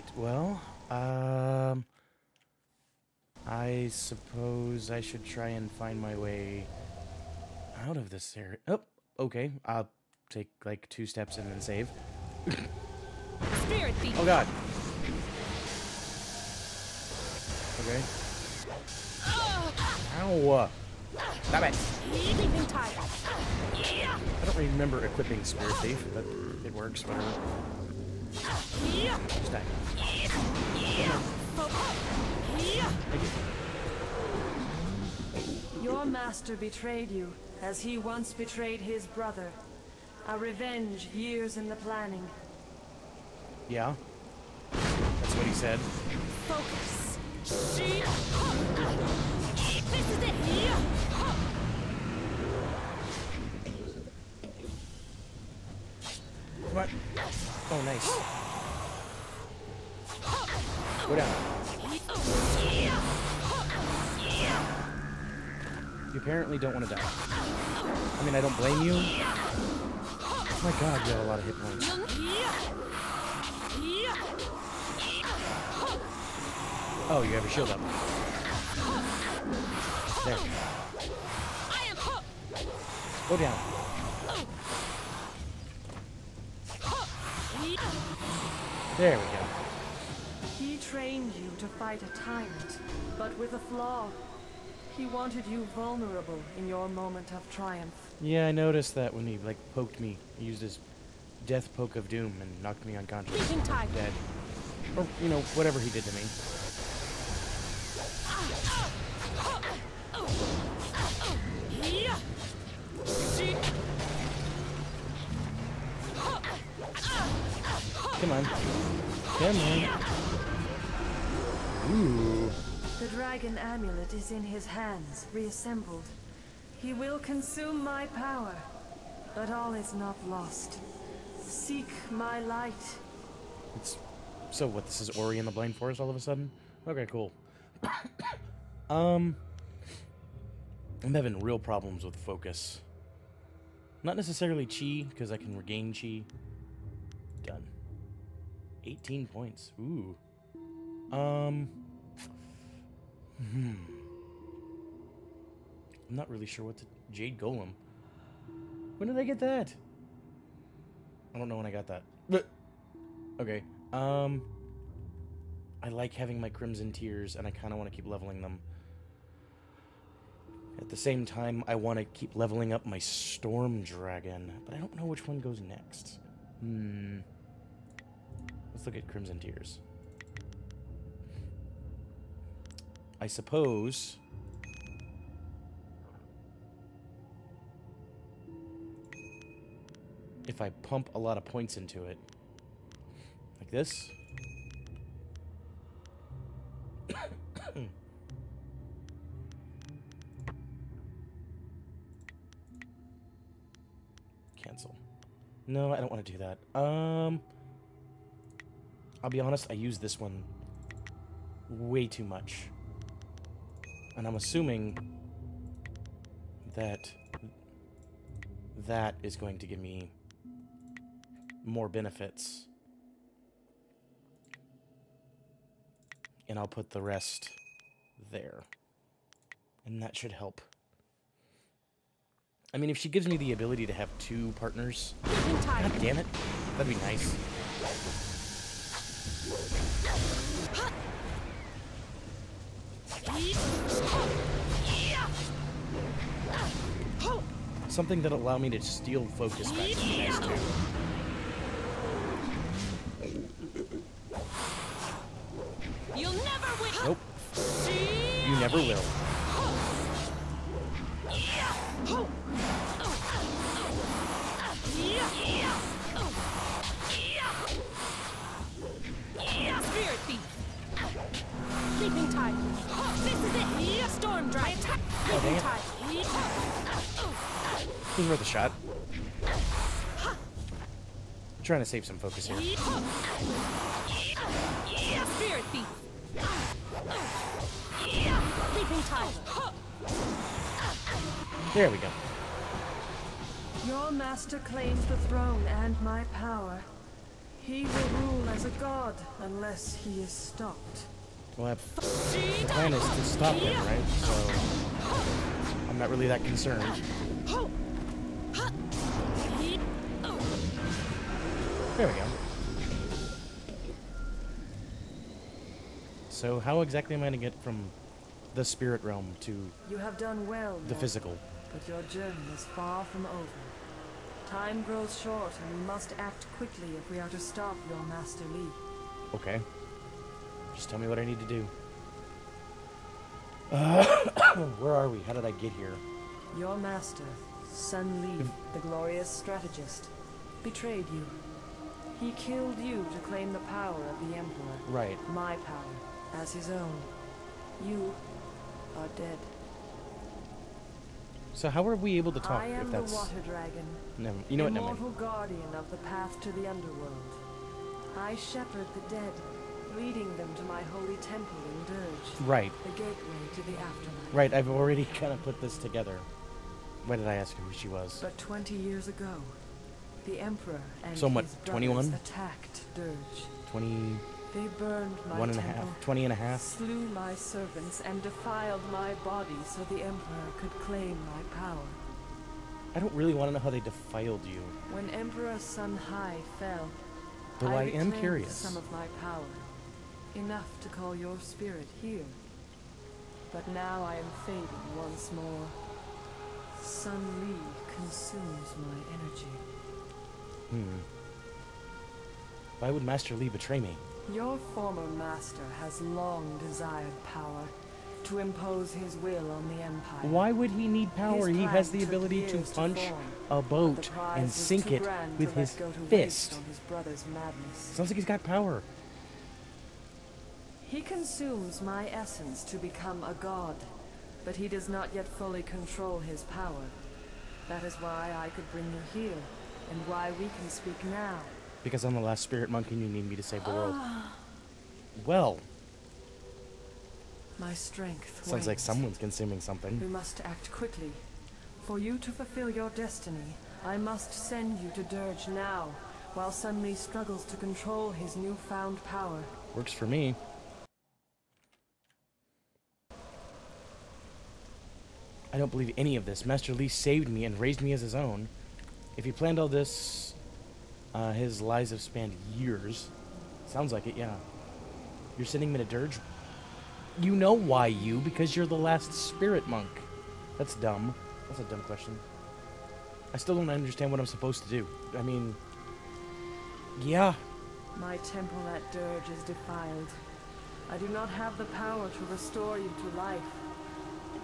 Right, well, I suppose I should try and find my way out of this area. Oh, okay, I'll take like 2 steps and then save. Spirit thief. Oh god. Okay. Ow. Stop it. I don't remember equipping Spirit Thief, but it works, whatever. Stack. Your master betrayed you, as he once betrayed his brother. A revenge years in the planning. Yeah. That's what he said. Focus. This is it. What? Oh, nice. Go down. You apparently don't want to die. I mean, I don't blame you. Oh my god, you have a lot of hit points. Oh, you have a shield up. There. Go down. There we go. He trained you to fight a tyrant, but with a flaw. He wanted you vulnerable in your moment of triumph. Yeah, I noticed that when he, like, poked me. He used his death poke of doom and knocked me unconscious. Dead. Or, you know, whatever he did to me. Come on. Come on. Ooh. The dragon amulet is in his hands, reassembled. He will consume my power, but all is not lost. Seek my light. It's... So what, this is Ori in the Blind Forest all of a sudden? Okay, cool. I'm having real problems with focus. Not necessarily chi, because I can regain chi. Done. 18 points. Ooh. I'm not really sure what to... Jade Golem. When did I get that? I don't know when I got that. Okay. I like having my Crimson Tears, and I kind of want to keep leveling them. At the same time, I want to keep leveling up my Storm Dragon, but I don't know which one goes next. Let's look at Crimson Tears. I suppose... if I pump a lot of points into it, like this... Cancel. No, I don't want to do that. I'll be honest, I use this one way too much. And I'm assuming that that is going to give me more benefits. And I'll put the rest there. And that should help. I mean, if she gives me the ability to have 2 partners... God damn it. That'd be nice. Something that'll allow me to steal focus back from you guys too. You'll never win. Nope. You never will. Spirit thief. Keeping time. This is it. Storm Dragon. Keeping time. This is worth a shot. I'm trying to save some focus here. Spirit thief. Keeping time. There we go. Your master claims the throne and my power. He will rule as a a god unless he is stopped. Well, that plan is to stop him, right? So I'm not really that concerned. There we go. So how exactly am I going to get from the spirit realm to you have done well, the physical? But your journey is far from over. Time grows short and we must act quickly if we are to stop your Master Li. Okay. Just tell me what I need to do. Where are we? How did I get here? Your master, Sun Li, the glorious strategist, betrayed you. He killed you to claim the power of the Emperor. Right. My power, as his own. You are dead. So how are we able to talk if that's... I am the Water Dragon. No, you know what, never mind. Immortal guardian of the path to the underworld. I shepherd the dead, leading them to my holy temple in Dirge. Right. The gateway to the afterlife. Right, I've already kind of put this together. When did I ask her who she was? But 20 years ago, the Emperor and his brothers attacked Dirge. 20... They burned my temple, 20 and a half. Slew my servants and defiled my body so the Emperor could claim my power. I don't really want to know how they defiled you. When Emperor Sun Hai fell, though I am curious. Some of my power, enough to call your spirit here. But now I am fading once more. Sun Li consumes my energy. Why would Master Li betray me? Your former master has long desired power to impose his will on the Empire. Why would he need power? He has the ability to punch a boat and sink it with his fist. His brother's madness. Sounds like he's got power. He consumes my essence to become a god, but he does not yet fully control his power. That is why I could bring you here. And why we can speak now. Because I'm the last spirit monk and you need me to save the world. Well. My strength sounds like someone's consuming something. We must act quickly. For you to fulfill your destiny, I must send you to Dirge now, while Sun Li struggles to control his newfound power. Works for me. I don't believe any of this. Master Li saved me and raised me as his own. If he planned all this, his lies have spanned years. Sounds like it, yeah. You're sending me to Dirge? You know why because you're the last spirit monk. That's dumb. That's a dumb question. I still don't understand what I'm supposed to do. I mean, yeah. My temple at Dirge is defiled. I do not have the power to restore you to life,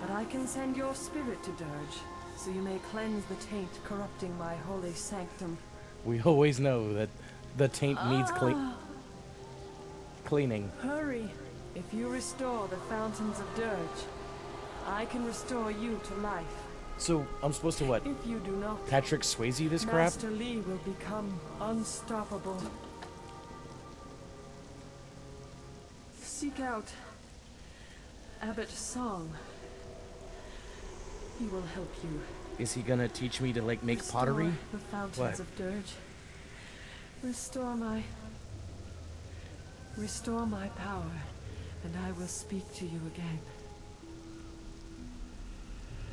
but I can send your spirit to Dirge. So you may cleanse the taint corrupting my holy sanctum. We always know that the taint needs cleaning. Hurry! If you restore the fountains of Dirge, I can restore you to life. So I'm supposed to what? If you do not, Patrick Swayze this crap? Master Li will become unstoppable. Seek out Abbot Song. He will help you. Is he gonna teach me to like make pottery? The fountains of Dirge. Restore my power, and I will speak to you again.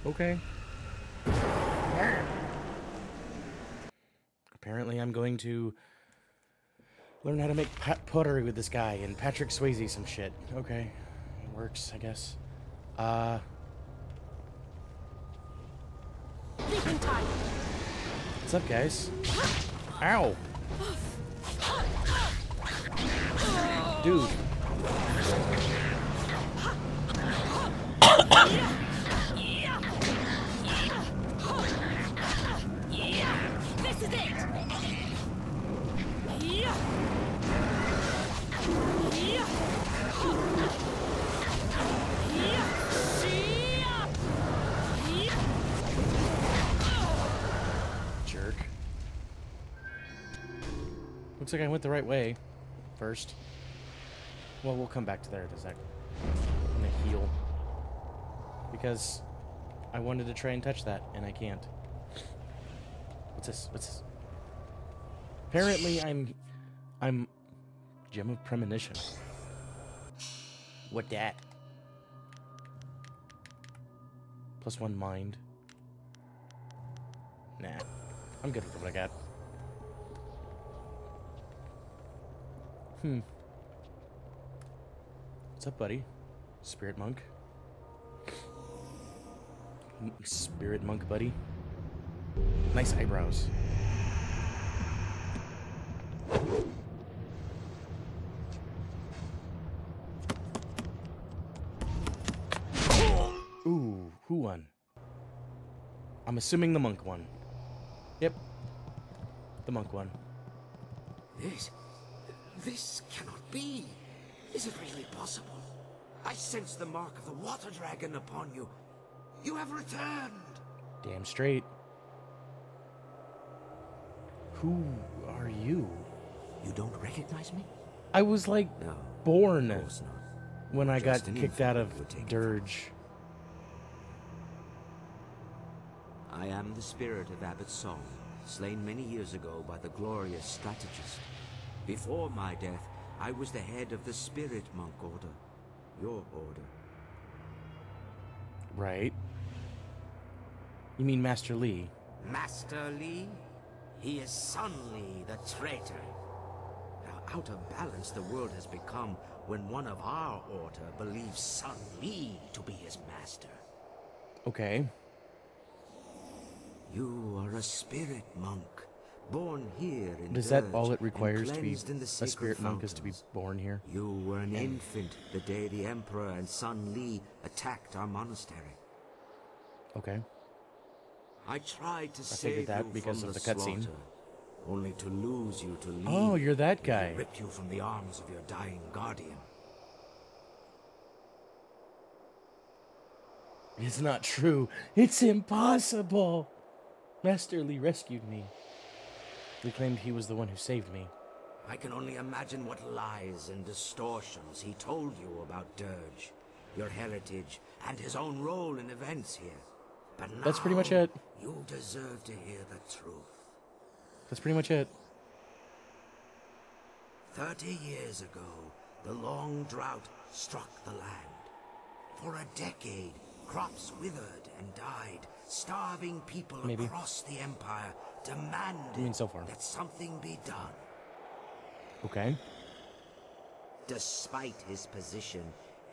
Okay. Apparently, I'm going to learn how to make pottery with this guy and Patrick Swayze some shit. Okay, it works, I guess. What's up, guys? Ow! Dude. This is it. Looks like I went the right way first. Well, we'll come back to there in a sec. I'm gonna heal. Because I wanted to try and touch that, and I can't. What's this? Apparently I'm Gem of Premonition. What that? Plus one mind. Nah, I'm good with what I got. Hmm. What's up, buddy? Spirit Monk. Spirit Monk, buddy. Nice eyebrows. Ooh, who won? I'm assuming the monk won. Yep. The monk won. This cannot be. Is it really possible? I sense the mark of the Water Dragon upon you. You have returned. Damn straight. Who are you? You don't recognize me? I was like born when I got kicked out of Dirge. I am the spirit of Abbot Song, slain many years ago by the glorious strategist. Before my death, I was the head of the Spirit Monk Order. Your order. Right. You mean Master Li? Master Li? He is Sun Li, the traitor. How out of balance the world has become when one of our order believes Sun Li to be his master. Okay. You are a spirit monk, born here in Is that all it requires to be a spirit monk is to be born here? You were an infant the day the Emperor and Sun Li attacked our monastery. Okay. I tried to save that you because from of the cutscene, only to lose you to Li. Oh, you're that guy. Ripped you from the arms of your dying guardian. It's not true. It's impossible. Master Li rescued me. He claimed he was the one who saved me. I can only imagine what lies and distortions he told you about Dirge, your heritage, and his own role in events here. But now, that's pretty much it. You deserve to hear the truth. That's pretty much it. 30 years ago, the long drought struck the land. For a decade, crops withered and died. Starving people across the Empire demanded that something be done. Okay. Despite his position,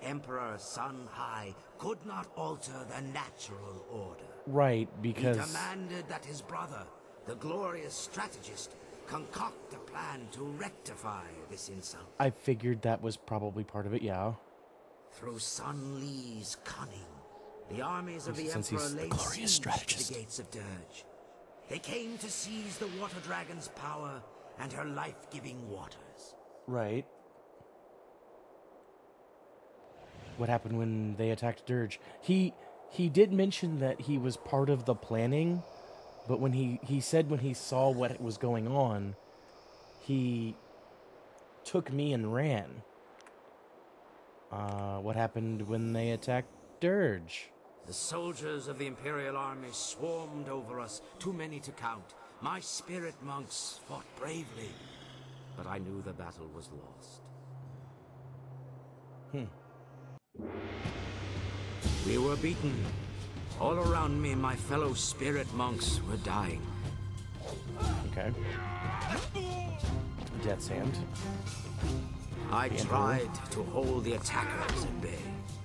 Emperor Sun Hai could not alter the natural order. Right, because he demanded that his brother, the glorious strategist, concoct a plan to rectify this insult. I figured that was probably part of it, yeah. Through Sun Li's cunning, the armies of the Emperor laid siege to the gates of Dirge. They came to seize the Water Dragon's power and her life-giving waters. Right. What happened when they attacked Dirge? He did mention that he was part of the planning, but when he said when he saw what was going on, he took me and ran. What happened when they attacked Dirge? The soldiers of the Imperial Army swarmed over us, too many to count. My spirit monks fought bravely, but I knew the battle was lost. We were beaten. All around me, my fellow spirit monks were dying. Okay. Death's Hand. I tried to hold the attackers at bay.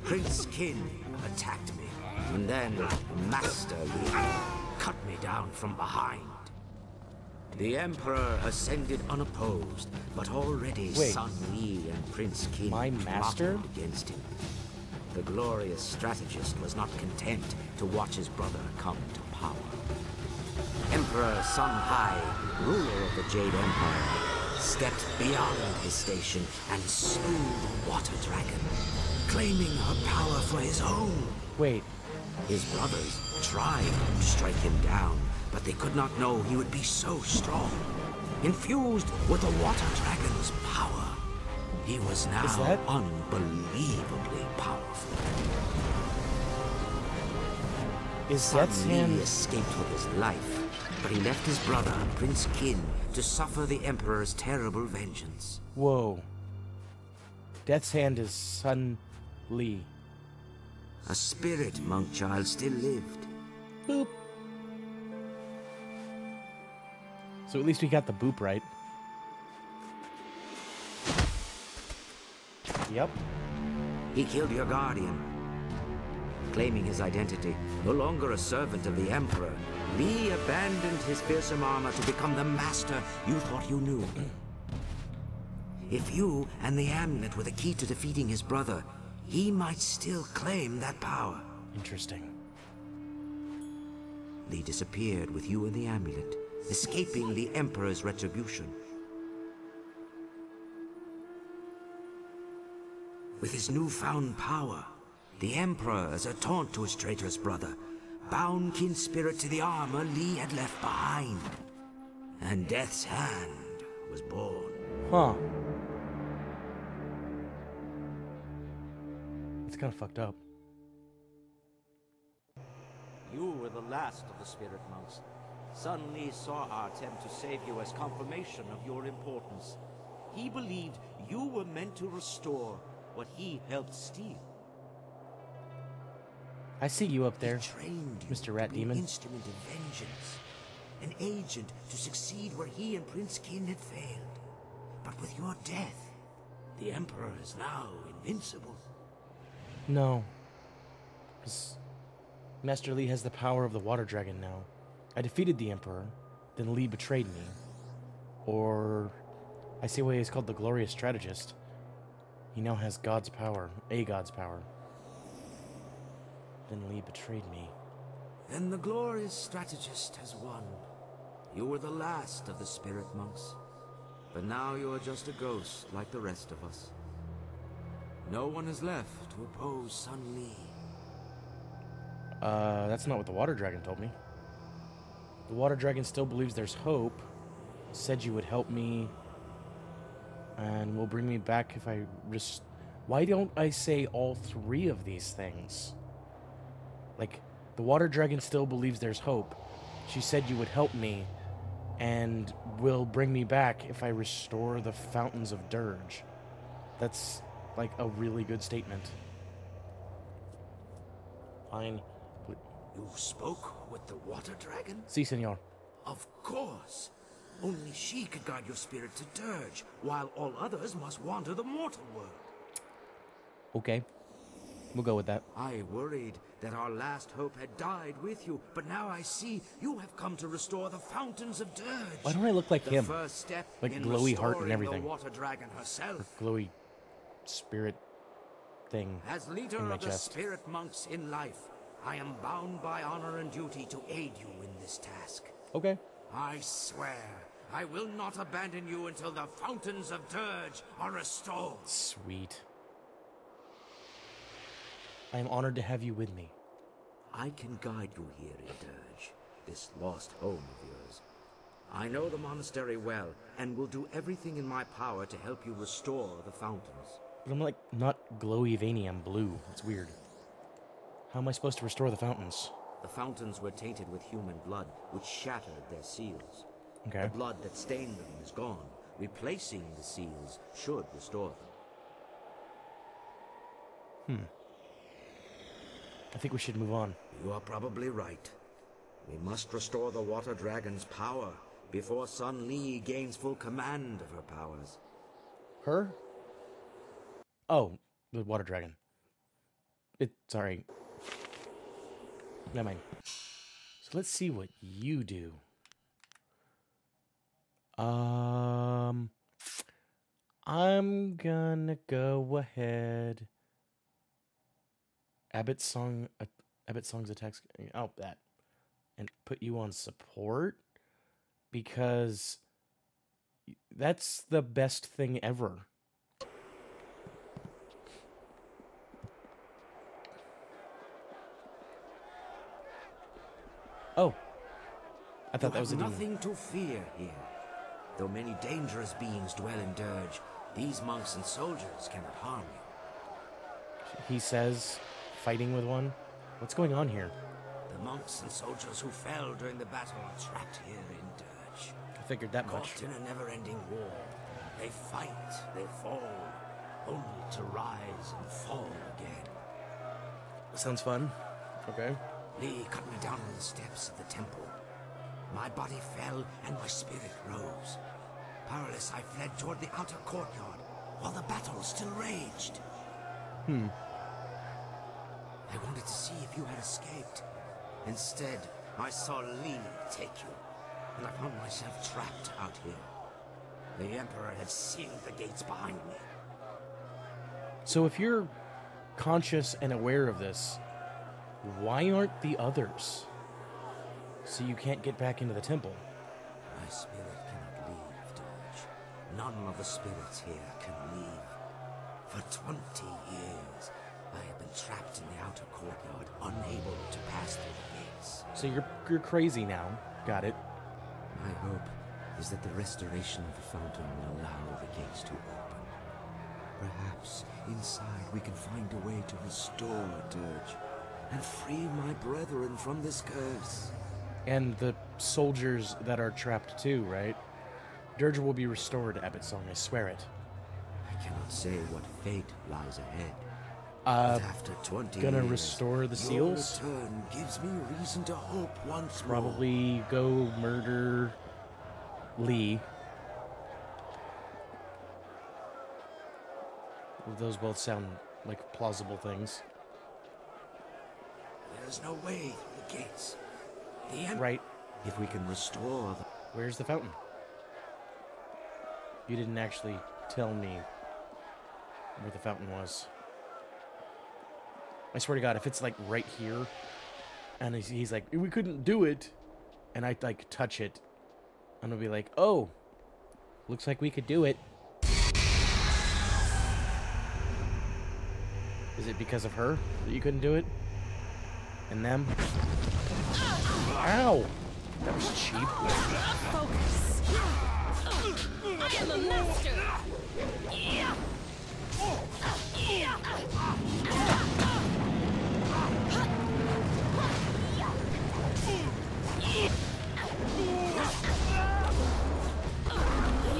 Prince Kin attacked me, and then Master Li cut me down from behind. The Emperor ascended unopposed, but already Sun Li and Prince Kin plotted against him. The glorious strategist was not content to watch his brother come to power. Emperor Sun Hai, ruler of the Jade Empire, stepped beyond his station and slew the Water Dragon, claiming her power for his own. His brothers tried to strike him down, but they could not know he would be so strong. Infused with the Water Dragon's power, he was now unbelievably powerful. He escaped with his life, but he left his brother, Prince Kin, to suffer the Emperor's terrible vengeance. Death's Hand is Sun Li. A spirit monk child still lived. Boop. So at least we got the boop right. Yep. He killed your guardian, claiming his identity. No longer a servant of the Emperor, Li abandoned his fearsome armor to become the master you thought you knew. If you and the amulet were the key to defeating his brother, he might still claim that power. Interesting. Li disappeared with you and the amulet, escaping the Emperor's retribution. With his newfound power, the Emperor, as a taunt to his traitorous brother, bound Kin's spirit to the armor Li had left behind. And Death's Hand was born. Huh. It's kind of fucked up. You were the last of the spirit monks. Sun Li saw our attempt to save you as confirmation of your importance. He believed you were meant to restore what he helped steal. I see you up there, Mr. Rat Demon. An instrument of vengeance, an agent to succeed where he and Prince Kin had failed. But with your death, the Emperor is now invincible. No. Master Li has the power of the Water Dragon now. I defeated the Emperor, then Li betrayed me. Or, I see why he's called the Glorious Strategist. He now has God's power, a God's power. Then Li betrayed me. Then the Glorious Strategist has won. You were the last of the spirit monks. But now you are just a ghost like the rest of us. No one is left to oppose Sun Li. That's not what the Water Dragon told me. The Water Dragon still believes there's hope. Said you would help me and will bring me back if I just... Why don't I say all three of these things? Like, the Water Dragon still believes there's hope. She said you would help me and will bring me back if I restore the fountains of Dirge. That's like a really good statement. Fine. You spoke with the Water Dragon? Si, senor. Of course. Only she could guide your spirit to Dirge, while all others must wander the mortal world. Okay. We'll go with that. I worried that our last hope had died with you, but now I see you have come to restore the fountains of Dirge. Why don't I look like him? First step, like glowy heart and everything. The Water Dragon herself. Her glowy spirit thing. As leader of the spirit monks in life, I am bound by honor and duty to aid you in this task. Okay. I swear, I will not abandon you until the fountains of Dirge are restored. Sweet. I am honored to have you with me. I can guide you here in Dirge, this lost home of yours. I know the monastery well, and will do everything in my power to help you restore the fountains. But I'm like, not glowy veiny, I'm blue. It's weird. How am I supposed to restore the fountains? The fountains were tainted with human blood, which shattered their seals. Okay. The blood that stained them is gone. Replacing the seals should restore them. Hmm. I think we should move on. You are probably right. We must restore the Water Dragon's power before Sun Li gains full command of her powers. Her? Oh, the Water Dragon. Sorry. Never mind. So let's see what you do. I'm gonna go ahead. Abbot Song's attacks. Oh, that. And put you on support because that's the best thing ever. Oh, I thought that was a demon. Nothing to fear here. Though many dangerous beings dwell in Dirge, these monks and soldiers cannot harm you. He says, fighting with one. What's going on here? The monks and soldiers who fell during the battle are trapped here in Dirge. I figured that much. Caught in a never-ending war. They fight, they fall, only to rise and fall again. Sounds fun. Okay. Li cut me down on the steps of the temple. My body fell and my spirit rose. Powerless, I fled toward the outer courtyard while the battle still raged. I wanted to see if you had escaped. Instead, I saw Li take you, and I found myself trapped out here. The Emperor had sealed the gates behind me. So if you're conscious and aware of this, why aren't the others? So you can't get back into the temple. My spirit cannot leave, Dirge. None of the spirits here can leave. For 20 years, I have been trapped in the outer courtyard, unable to pass through the gates. So you're crazy now. Got it. My hope is that the restoration of the fountain will allow the gates to open. Perhaps inside we can find a way to restore Dirge and free my brethren from this curse. And the soldiers that are trapped too, right? Dirge will be restored, Abbot Song, I swear it. I cannot say what fate lies ahead. But after 20 gonna years, restore the seals? Your return gives me reason to hope once more. Probably go murder Li. Those both sound like plausible things. There's no way through the gates. Right. If we can restore them. Where's the fountain? You didn't actually tell me where the fountain was. I swear to God, if it's like right here, and he's like, we couldn't do it, and I like touch it, I'm gonna be like, oh, looks like we could do it. Is it because of her that you couldn't do it? And them? Ow! That was cheap. Focus. I am a master.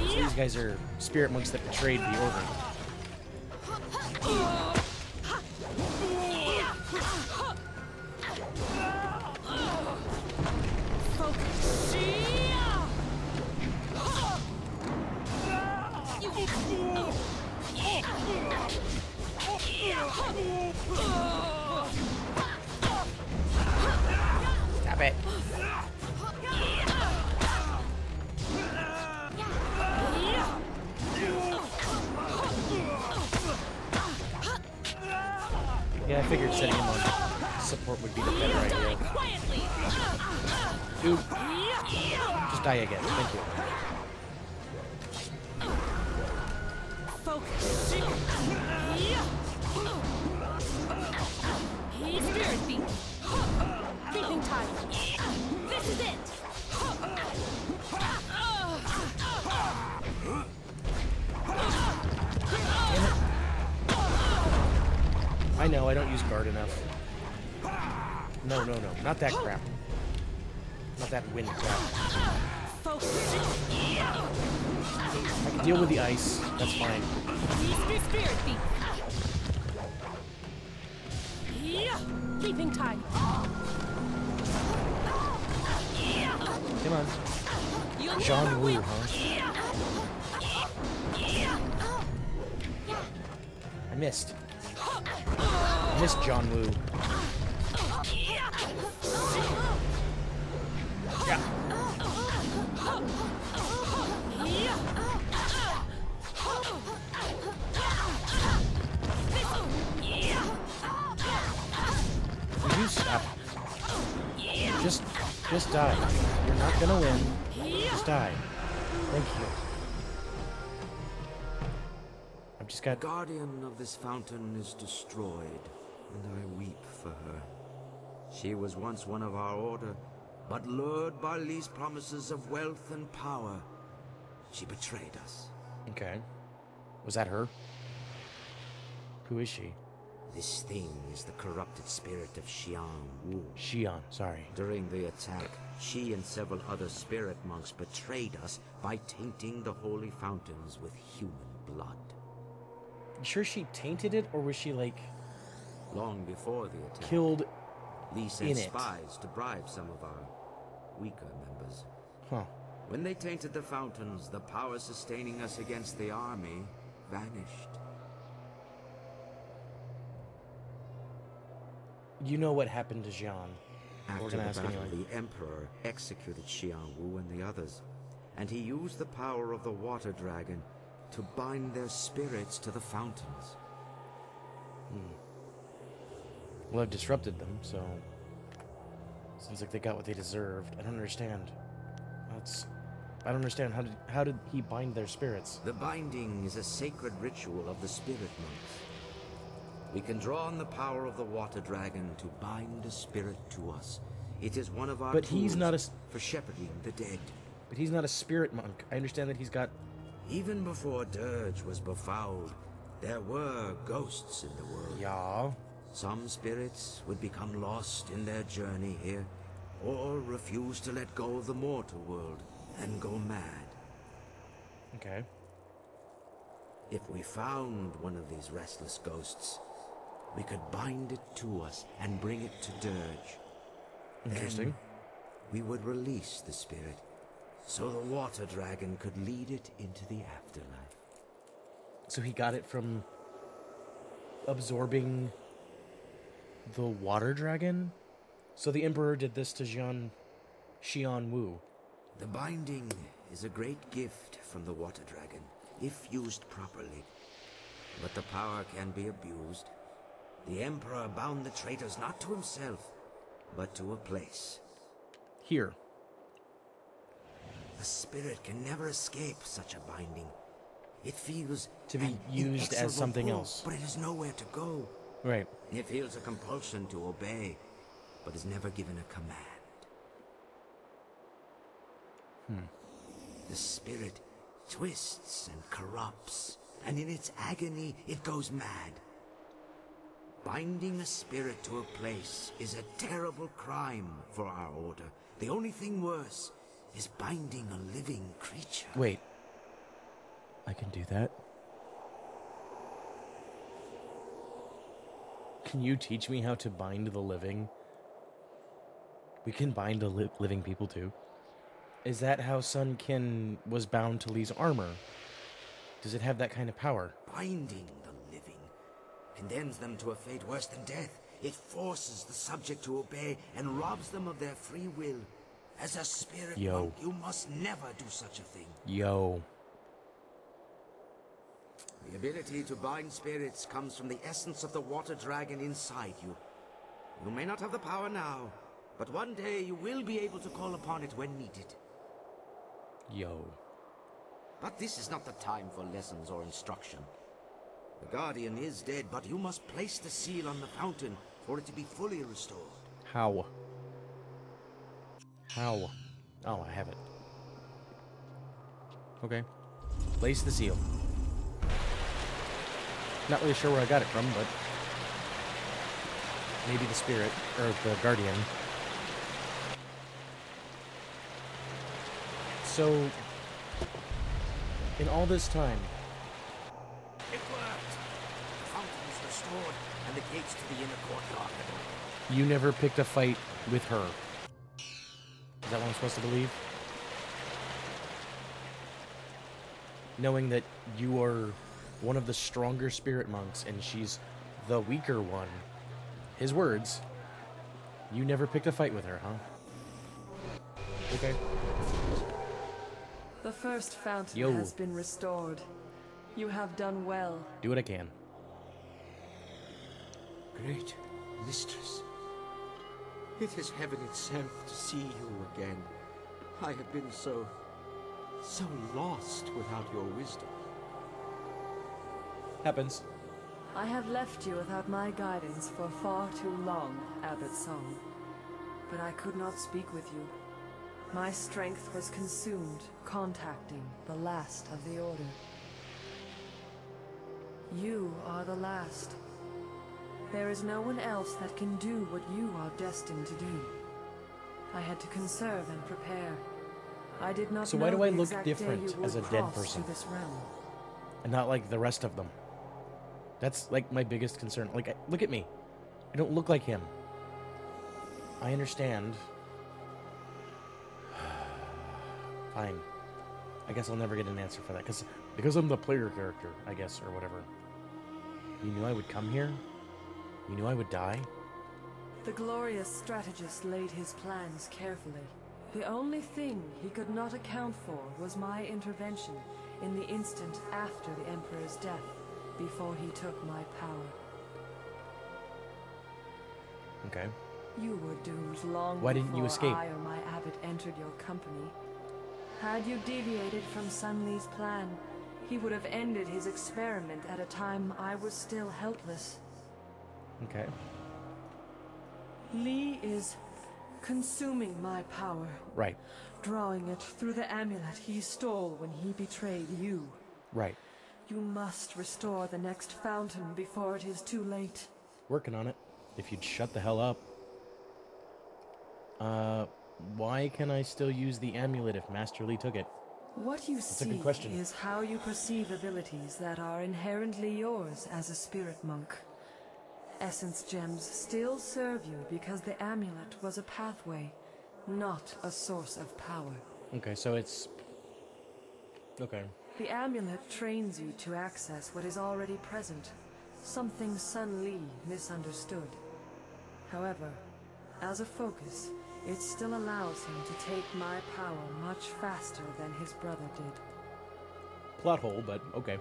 So these guys are spirit monks that betrayed the order. Stop it. Yeah, I figured setting him on support would be the better idea. Dude, just die again. Thank you. I know, I don't use guard enough. No, no, no, not that crap. Not that wind crap. I can deal with the ice, that's fine. Keeping time. Come on. Xian Wu, huh? I missed. I missed Xian Wu. Yeah. Will you stop? Just die. You're not gonna win. Just die. Thank you. I've just got... The guardian of this fountain is destroyed, and I weep for her. She was once one of our order, but lured by Li's promises of wealth and power, she betrayed us. Okay. Was that her? Who is she? This thing is the corrupted spirit of Xian Wu. Xian, sorry. During the attack, she and several other spirit monks betrayed us by tainting the holy fountains with human blood. You sure she tainted it, or was she like long before the attack killed Lee sent in spies to bribe some of our weaker members. Huh. When they tainted the fountains, the power sustaining us against the army vanished. You know what happened to Xian. After the battle, the Emperor executed Xian Wu and the others, and he used the power of the Water Dragon to bind their spirits to the fountains. Hmm. Well, I've disrupted them, so... Sounds like they got what they deserved. I don't understand. That's... I don't understand. How did he bind their spirits? The binding is a sacred ritual of the Spirit Monks. We can draw on the power of the Water Dragon to bind a spirit to us. It is one of our tools for shepherding the dead. But he's not a Spirit Monk. I understand that he's got... Even before Dirge was befouled, there were ghosts in the world. Yeah. Some spirits would become lost in their journey here, or refuse to let go of the mortal world and go mad. Okay. If we found one of these restless ghosts, we could bind it to us and bring it to Dirge. Interesting. Then we would release the spirit, so the Water Dragon could lead it into the afterlife. So he got it from absorbing the Water Dragon? So the Emperor did this to Xian Wu. The binding is a great gift from the Water Dragon, if used properly. But the power can be abused. The Emperor bound the traitors not to himself, but to a place. Here. A spirit can never escape such a binding. It feels to be used as something else, but it has nowhere to go. Right. It feels a compulsion to obey, but is never given a command. The spirit twists and corrupts, and in its agony, it goes mad. Binding a spirit to a place is a terrible crime for our order. The only thing worse is binding a living creature. Wait. I can do that? Can you teach me how to bind the living? We can bind the living people too. Is that how Sun Kin was bound to Li's armor? Does it have that kind of power? Binding the living condemns them to a fate worse than death. It forces the subject to obey and robs them of their free will. As a spirit monk, you must never do such a thing. The ability to bind spirits comes from the essence of the Water Dragon inside you. You may not have the power now, but one day you will be able to call upon it when needed. But this is not the time for lessons or instruction. The Guardian is dead, but you must place the seal on the fountain for it to be fully restored. How? How? Oh, I have it. Okay. Place the seal. Not really sure where I got it from, but... Maybe the spirit, or the guardian. So... In all this time... It worked! The fountain is restored, and the gates to the inner courtyard. You never picked a fight with her. Is that what I'm supposed to believe? Knowing that you are one of the stronger spirit monks and she's the weaker one. His words. You never picked a fight with her, huh? Okay. The first fountain has been restored. You have done well. Do what I can. Great mistress. It is heaven itself to see you again. I have been so lost without your wisdom. Happens. I have left you without my guidance for far too long, Abbot Song. But I could not speak with you. My strength was consumed contacting the last of the Order. You are the last. There is no one else that can do what you are destined to do. I had to conserve and prepare. I did not know the exact day you would cross to this realm. So why do I look different as a dead person? And not like the rest of them? That's like my biggest concern. Like, look at me. I don't look like him. I understand. Fine. I guess I'll never get an answer for that because I'm the player character, I guess, or whatever. You knew I would come here? You knew I would die? The glorious strategist laid his plans carefully. The only thing he could not account for was my intervention in the instant after the Emperor's death, before he took my power. Okay. You were doomed long before I or my abbot entered your company. Had you deviated from Sun Li's plan, he would have ended his experiment at a time I was still helpless. Okay. Li is consuming my power. Right. Drawing it through the amulet he stole when he betrayed you. Right. You must restore the next fountain before it is too late. Working on it. If you'd shut the hell up. Why can I still use the amulet if Master Li took it? What you see is how you perceive abilities that are inherently yours as a spirit monk. Essence gems still serve you because the amulet was a pathway, not a source of power. Okay, so it's... okay. The amulet trains you to access what is already present, something Sun Li misunderstood. However, as a focus, it still allows him to take my power much faster than his brother did. Plot hole, but okay.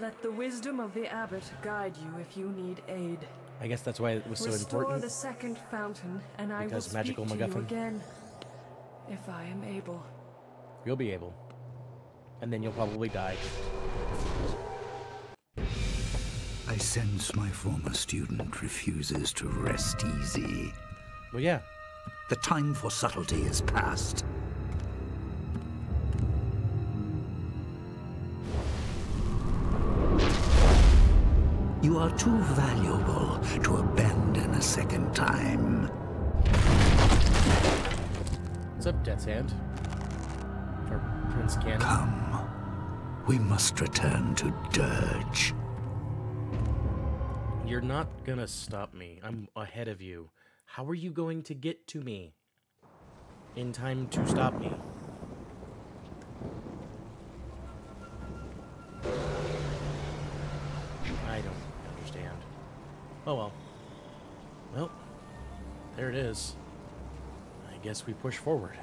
Let the wisdom of the abbot guide you if you need aid. I guess that's why it was so important. Restore the second fountain, and I will speak to you again. If I am able. You'll be able. And then you'll probably die. I sense my former student refuses to rest easy. Well, yeah. The time for subtlety is past. You are too valuable to abandon a second time. What's up, Death's Hand? Or Prince Kin? Come. We must return to Dirge. You're not gonna stop me. I'm ahead of you. How are you going to get to me in time to stop me? I don't understand. Oh well. Well, there it is. I guess we push forward.